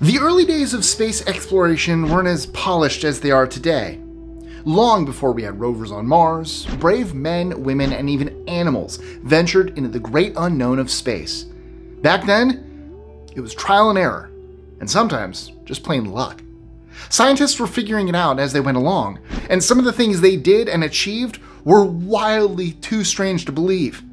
The early days of space exploration weren't as polished as they are today. Long before we had rovers on Mars, brave men, women, and even animals ventured into the great unknown of space. Back then, it was trial and error, and sometimes just plain luck. Scientists were figuring it out as they went along, and some of the things they did and achieved were wildly too strange to believe.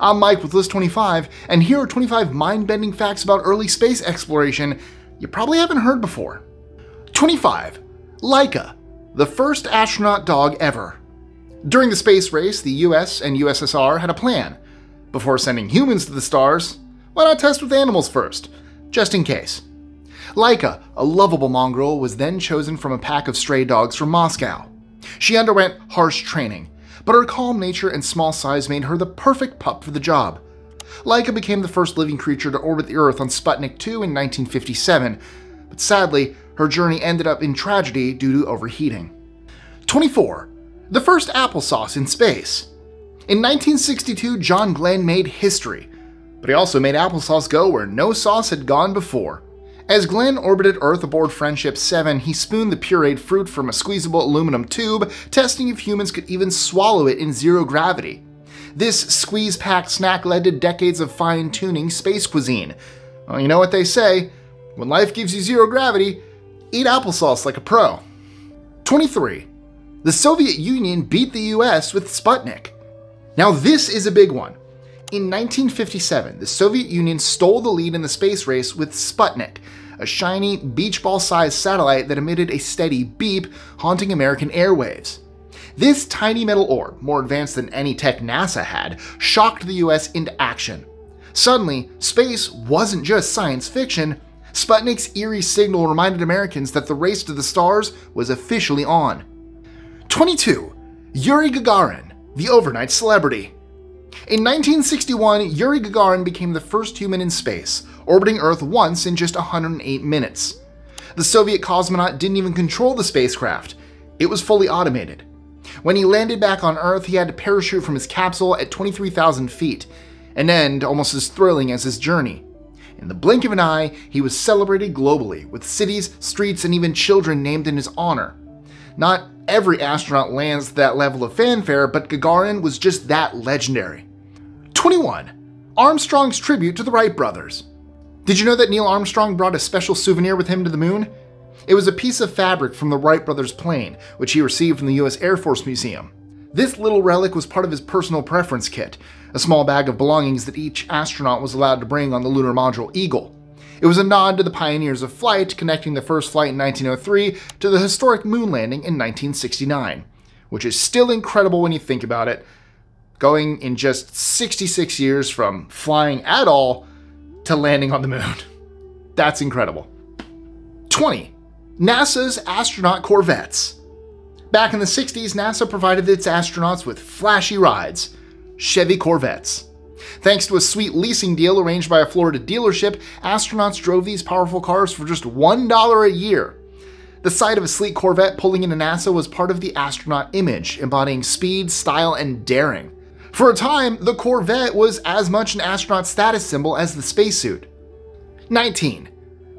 I'm Mike with List25, and here are 25 mind-bending facts about early space exploration you probably haven't heard before. 25. Laika, the first astronaut dog ever. During the space race, the US and USSR had a plan. Before sending humans to the stars, why not test with animals first, just in case? Laika, a lovable mongrel, was then chosen from a pack of stray dogs from Moscow. She underwent harsh training, but her calm nature and small size made her the perfect pup for the job. Laika became the first living creature to orbit the Earth on Sputnik 2 in 1957, but sadly, her journey ended up in tragedy due to overheating. 24. The first applesauce in space. In 1962, John Glenn made history, but he also made applesauce go where no sauce had gone before. As Glenn orbited Earth aboard Friendship 7, he spooned the pureed fruit from a squeezable aluminum tube, testing if humans could even swallow it in zero gravity. This squeeze-packed snack led to decades of fine-tuning space cuisine. Well, you know what they say, when life gives you zero gravity, eat applesauce like a pro. 23. The Soviet Union beat the US with Sputnik. Now this is a big one. In 1957, the Soviet Union stole the lead in the space race with Sputnik, a shiny, beach ball-sized satellite that emitted a steady beep, haunting American airwaves. This tiny metal orb, more advanced than any tech NASA had, shocked the US into action. Suddenly, space wasn't just science fiction. Sputnik's eerie signal reminded Americans that the race to the stars was officially on. 22. Yuri Gagarin, the overnight celebrity. In 1961, Yuri Gagarin became the first human in space, orbiting Earth once in just 108 minutes. The Soviet cosmonaut didn't even control the spacecraft. It was fully automated. When he landed back on Earth, he had to parachute from his capsule at 23,000 feet, an end almost as thrilling as his journey. In the blink of an eye, he was celebrated globally, with cities, streets, and even children named in his honor. Not every astronaut lands that level of fanfare, but Gagarin was just that legendary. 21. Armstrong's tribute to the Wright brothers. Did you know that Neil Armstrong brought a special souvenir with him to the moon? It was a piece of fabric from the Wright brothers' plane, which he received from the U.S. Air Force Museum. This little relic was part of his personal preference kit, a small bag of belongings that each astronaut was allowed to bring on the Lunar Module Eagle. It was a nod to the pioneers of flight, connecting the first flight in 1903 to the historic moon landing in 1969, which is still incredible when you think about it, going in just 66 years from flying at all to landing on the moon. That's incredible. 20. NASA's astronaut Corvettes. Back in the 60s, NASA provided its astronauts with flashy rides, Chevy Corvettes. Thanks to a sweet leasing deal arranged by a Florida dealership, astronauts drove these powerful cars for just $1 a year. The sight of a sleek Corvette pulling into NASA was part of the astronaut image, embodying speed, style, and daring. For a time, the Corvette was as much an astronaut status symbol as the spacesuit. 19.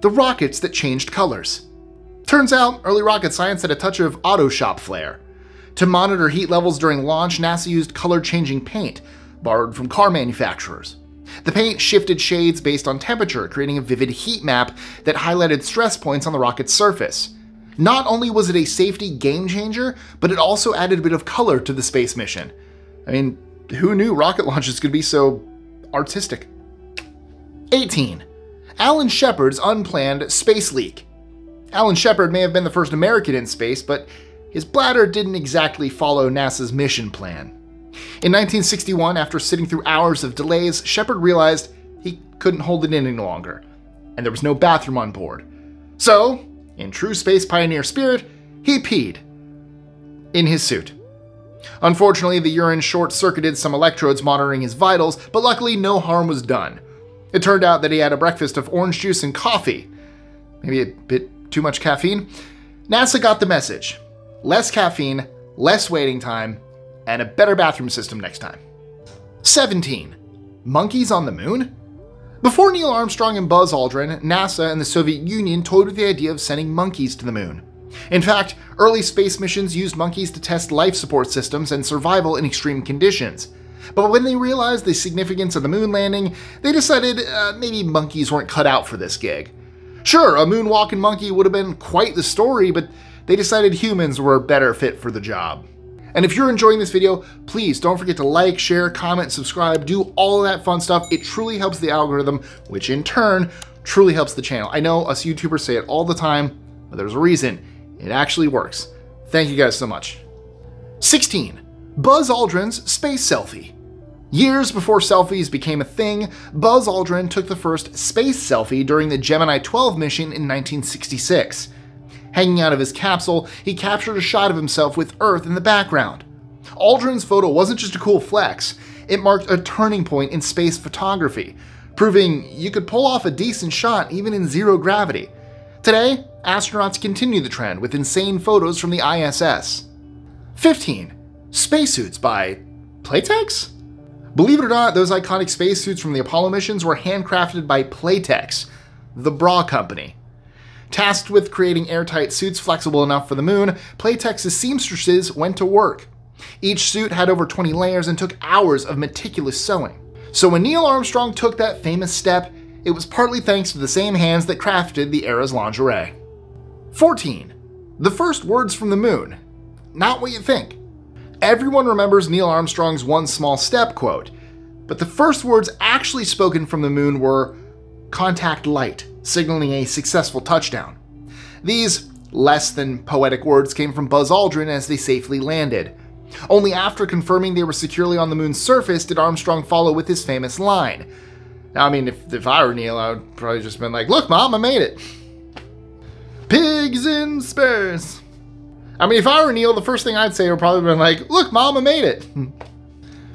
The rockets that changed colors. Turns out, early rocket science had a touch of auto shop flair. To monitor heat levels during launch, NASA used color-changing paint, borrowed from car manufacturers. The paint shifted shades based on temperature, creating a vivid heat map that highlighted stress points on the rocket's surface. Not only was it a safety game-changer, but it also added a bit of color to the space mission. I mean, who knew rocket launches could be so artistic? 18. Alan Shepard's unplanned space leak. Alan Shepard may have been the first American in space, but his bladder didn't exactly follow NASA's mission plan. In 1961, after sitting through hours of delays, Shepard realized he couldn't hold it in any longer, and there was no bathroom on board. So, in true space pioneer spirit, he peed in his suit. Unfortunately, the urine short-circuited some electrodes monitoring his vitals, but luckily no harm was done. It turned out that he had a breakfast of orange juice and coffee. Maybe a bit too much caffeine? NASA got the message. Less caffeine, less waiting time, and a better bathroom system next time. 17. Monkeys on the moon? Before Neil Armstrong and Buzz Aldrin, NASA and the Soviet Union toyed with the idea of sending monkeys to the moon. In fact, early space missions used monkeys to test life support systems and survival in extreme conditions. But when they realized the significance of the moon landing, they decided maybe monkeys weren't cut out for this gig. Sure, a moonwalking monkey would have been quite the story, but they decided humans were a better fit for the job. And if you're enjoying this video, please don't forget to like, share, comment, subscribe, do all of that fun stuff. It truly helps the algorithm, which in turn truly helps the channel. I know us YouTubers say it all the time, but there's a reason. It actually works. Thank you guys so much. 16. Buzz Aldrin's space selfie. Years before selfies became a thing, Buzz Aldrin took the first space selfie during the Gemini 12 mission in 1966. Hanging out of his capsule, he captured a shot of himself with Earth in the background. Aldrin's photo wasn't just a cool flex, it marked a turning point in space photography, proving you could pull off a decent shot even in zero gravity. Today, astronauts continue the trend with insane photos from the ISS. 15. Spacesuits by Playtex? Believe it or not, those iconic spacesuits from the Apollo missions were handcrafted by Playtex, the bra company. Tasked with creating airtight suits flexible enough for the moon, Playtex's seamstresses went to work. Each suit had over 20 layers and took hours of meticulous sewing. So when Neil Armstrong took that famous step, it was partly thanks to the same hands that crafted the era's lingerie. 14. The first words from the moon. Not what you think. Everyone remembers Neil Armstrong's "one small step" quote, but the first words actually spoken from the moon were "contact light," signaling a successful touchdown. These less than poetic words came from Buzz Aldrin as they safely landed. Only after confirming they were securely on the moon's surface did Armstrong follow with his famous line. Now, I mean, if I were Neil, I would probably just been like, "Look, Mom, I made it." Pigs in space. I mean, if I were Neil, the first thing I'd say would probably been like, "Look, Mom, I made it."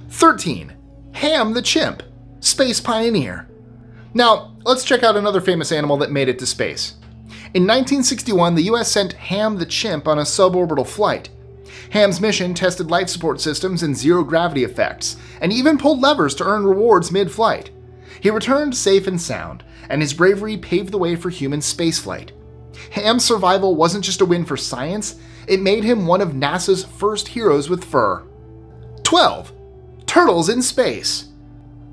13. Ham the chimp, space pioneer. Now, let's check out another famous animal that made it to space. In 1961, the US sent Ham the chimp on a suborbital flight. Ham's mission tested life support systems and zero gravity effects, and even pulled levers to earn rewards mid-flight. He returned safe and sound, and his bravery paved the way for human spaceflight. Ham's survival wasn't just a win for science, it made him one of NASA's first heroes with fur. 12. Turtles in space.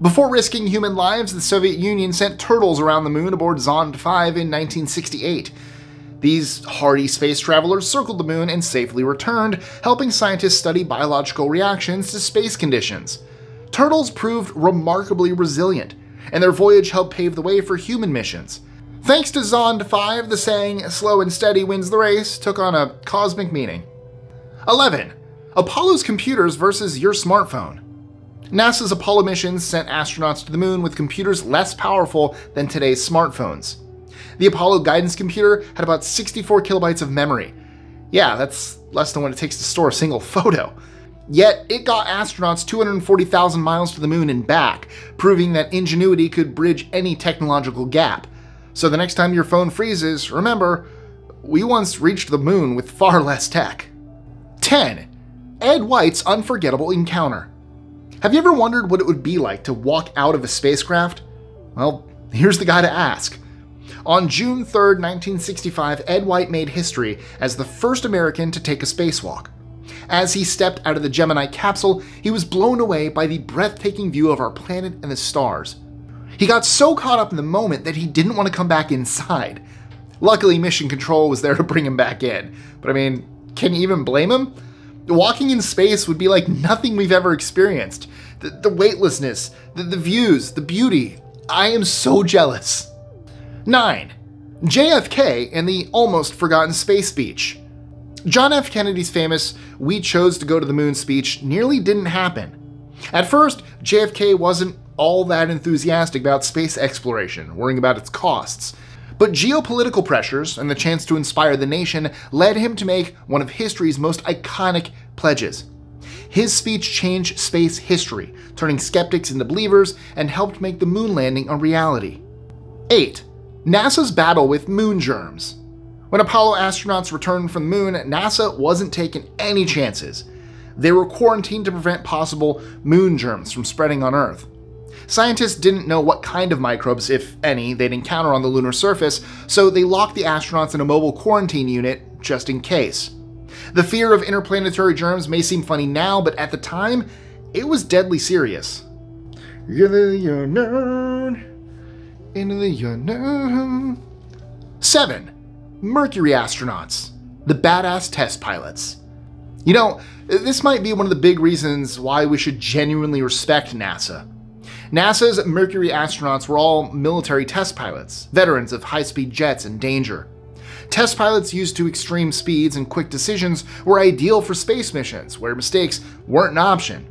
Before risking human lives, the Soviet Union sent turtles around the moon aboard Zond 5 in 1968. These hardy space travelers circled the moon and safely returned, helping scientists study biological reactions to space conditions. Turtles proved remarkably resilient, and their voyage helped pave the way for human missions. Thanks to Zond 5, the saying, "slow and steady wins the race," took on a cosmic meaning. 11. Apollo's computers versus your smartphone. NASA's Apollo missions sent astronauts to the moon with computers less powerful than today's smartphones. The Apollo Guidance Computer had about 64 kilobytes of memory. Yeah, that's less than what it takes to store a single photo. Yet, it got astronauts 240,000 miles to the moon and back, proving that ingenuity could bridge any technological gap. So the next time your phone freezes, remember, we once reached the moon with far less tech. 10. Ed White's unforgettable encounter. Have you ever wondered what it would be like to walk out of a spacecraft? Well, here's the guy to ask. On June 3, 1965, Ed White made history as the first American to take a spacewalk. As he stepped out of the Gemini capsule, he was blown away by the breathtaking view of our planet and the stars. He got so caught up in the moment that he didn't want to come back inside. Luckily, Mission Control was there to bring him back in. But I mean, can you even blame him? Walking in space would be like nothing we've ever experienced. The weightlessness, the views, the beauty. I am so jealous. 9. JFK and the almost forgotten space speech. John F. Kennedy's famous "We chose to go to the moon" speech nearly didn't happen. At first, JFK wasn't all that enthusiastic about space exploration, worrying about its costs. But geopolitical pressures and the chance to inspire the nation led him to make one of history's most iconic pledges. His speech changed space history, turning skeptics into believers, and helped make the moon landing a reality. 8. NASA's battle with moon germs. When Apollo astronauts returned from the moon, NASA wasn't taking any chances. They were quarantined to prevent possible moon germs from spreading on Earth. Scientists didn't know what kind of microbes, if any, they'd encounter on the lunar surface, so they locked the astronauts in a mobile quarantine unit just in case. The fear of interplanetary germs may seem funny now, but at the time, it was deadly serious. Into the unknown. 7. Mercury astronauts, the badass test pilots. You know, this might be one of the big reasons why we should genuinely respect NASA. NASA's Mercury astronauts were all military test pilots, veterans of high-speed jets in danger. Test pilots used to extreme speeds and quick decisions were ideal for space missions where mistakes weren't an option.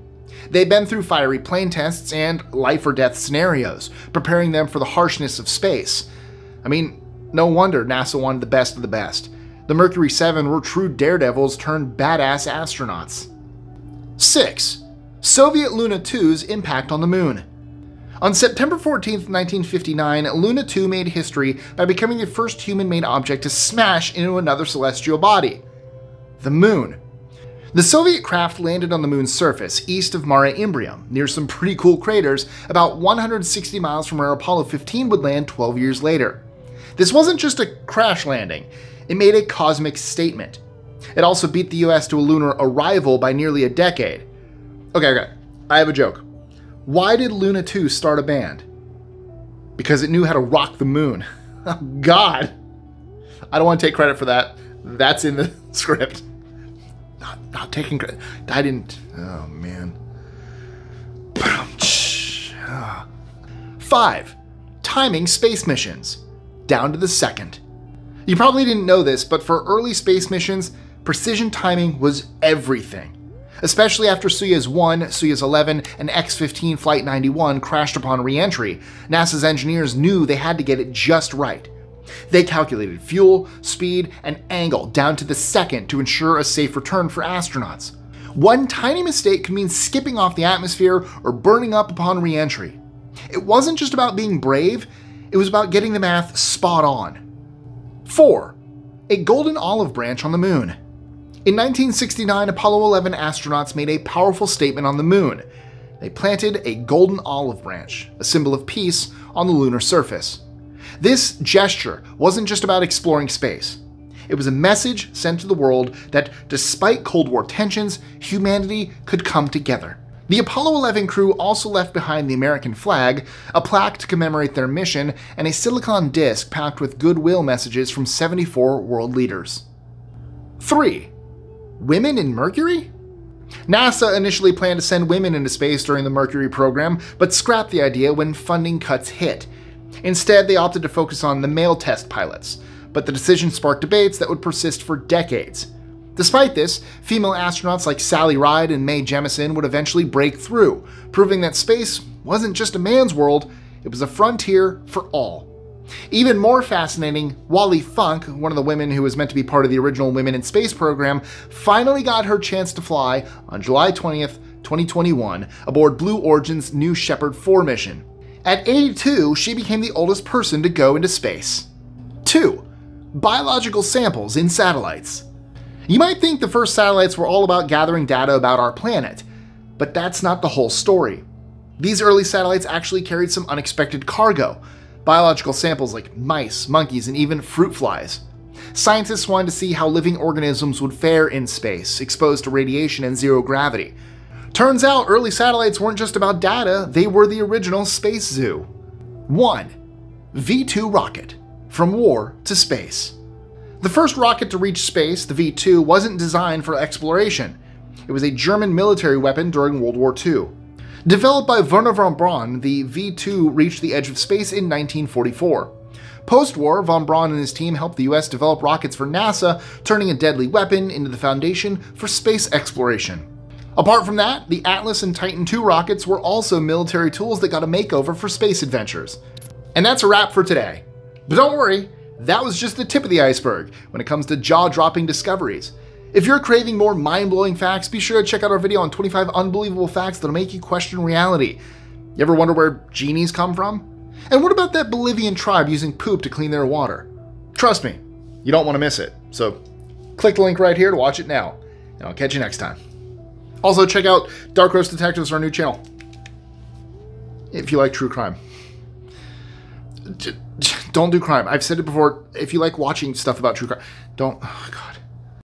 They'd been through fiery plane tests and life-or-death scenarios, preparing them for the harshness of space. I mean, no wonder NASA wanted the best of the best. The Mercury 7 were true daredevils turned badass astronauts. 6. Soviet Luna 2's impact on the moon. On September 14, 1959, Luna 2 made history by becoming the first human-made object to smash into another celestial body, the moon. The Soviet craft landed on the moon's surface, east of Mare Imbrium, near some pretty cool craters, about 160 miles from where Apollo 15 would land 12 years later. This wasn't just a crash landing, it made a cosmic statement. It also beat the US to a lunar arrival by nearly a decade. Okay, I have a joke. Why did Luna 2 start a band? Because it knew how to rock the moon. Oh, God. I don't want to take credit for that. That's in the script. Not taking credit. I didn't. Oh, man. 5. Timing space missions. Down to the second. You probably didn't know this, but for early space missions, precision timing was everything. Especially after Soyuz 1, Soyuz 11, and X-15 Flight 91 crashed upon re-entry, NASA's engineers knew they had to get it just right. They calculated fuel, speed, and angle down to the second to ensure a safe return for astronauts. One tiny mistake could mean skipping off the atmosphere or burning up upon re-entry. It wasn't just about being brave, it was about getting the math spot on. 4. A golden olive branch on the moon. In 1969, Apollo 11 astronauts made a powerful statement on the moon. They planted a golden olive branch, a symbol of peace, on the lunar surface. This gesture wasn't just about exploring space. It was a message sent to the world that despite Cold War tensions, humanity could come together. The Apollo 11 crew also left behind the American flag, a plaque to commemorate their mission, and a silicon disc packed with goodwill messages from 74 world leaders. 3. Women in Mercury? NASA initially planned to send women into space during the Mercury program, but scrapped the idea when funding cuts hit. Instead, they opted to focus on the male test pilots, but the decision sparked debates that would persist for decades. Despite this, female astronauts like Sally Ride and Mae Jemison would eventually break through, proving that space wasn't just a man's world, it was a frontier for all. Even more fascinating, Wally Funk, one of the women who was meant to be part of the original Women in Space program, finally got her chance to fly on July 20th, 2021, aboard Blue Origin's New Shepard 4 mission. At 82, she became the oldest person to go into space. 2. Biological samples in satellites. You might think the first satellites were all about gathering data about our planet, but that's not the whole story. These early satellites actually carried some unexpected cargo. Biological samples like mice, monkeys, and even fruit flies. Scientists wanted to see how living organisms would fare in space, exposed to radiation and zero gravity. Turns out early satellites weren't just about data, they were the original space zoo. 1. V-2 rocket, from war to space. The first rocket to reach space, the V-2, wasn't designed for exploration. It was a German military weapon during World War II. Developed by Wernher von Braun, the V-2 reached the edge of space in 1944. Post-war, von Braun and his team helped the US develop rockets for NASA, turning a deadly weapon into the foundation for space exploration. Apart from that, the Atlas and Titan II rockets were also military tools that got a makeover for space adventures. And that's a wrap for today. But don't worry, that was just the tip of the iceberg when it comes to jaw-dropping discoveries. If you're craving more mind-blowing facts, be sure to check out our video on 25 unbelievable facts that'll make you question reality. You ever wonder where genies come from? And what about that Bolivian tribe using poop to clean their water? Trust me, you don't want to miss it. So click the link right here to watch it now, and I'll catch you next time. Also check out Dark Roast Detectives, our new channel. if you like true crime. Don't do crime. I've said it before. If you like watching stuff about true crime, don't. Oh, God.